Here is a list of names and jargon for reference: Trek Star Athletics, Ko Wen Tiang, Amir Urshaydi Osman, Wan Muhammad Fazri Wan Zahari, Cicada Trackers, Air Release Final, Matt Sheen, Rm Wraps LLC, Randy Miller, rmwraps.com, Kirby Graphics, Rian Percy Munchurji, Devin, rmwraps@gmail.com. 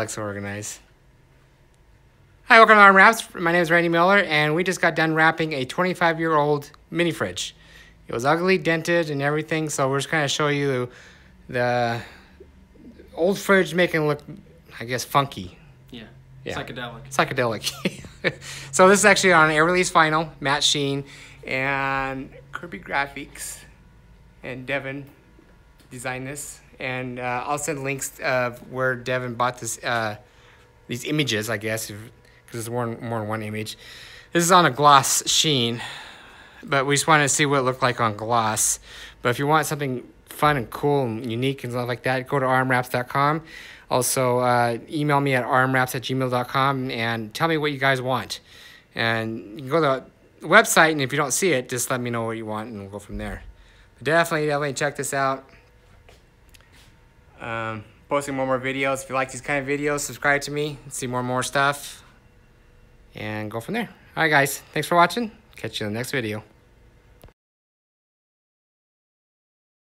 Let's organize. Hi, welcome to RM Wraps. My name is Randy Miller, and we just got done wrapping a 25-year-old mini fridge. It was ugly, dented, and everything, so we're just going to show you the old fridge making it look, I guess, funky. Yeah. Psychedelic. So this is actually on Air Release Final, Matt Sheen, and Kirby Graphics, and Devin designed this. And I'll send links of where Devin bought this, these images, I guess, because there's more than one image. This is on a gloss sheen, but we just wanted to see what it looked like on gloss. But if you want something fun and cool and unique and stuff like that, go to rmwraps.com. Also, email me at rmwraps@gmail.com and tell me what you guys want. And you can go to the website, and if you don't see it, just let me know what you want, and we'll go from there. But definitely check this out. Posting more videos. If you like these kind of videos, subscribe to me, see more stuff, and go from there. All right, guys. Thanks for watching. Catch you in the next video.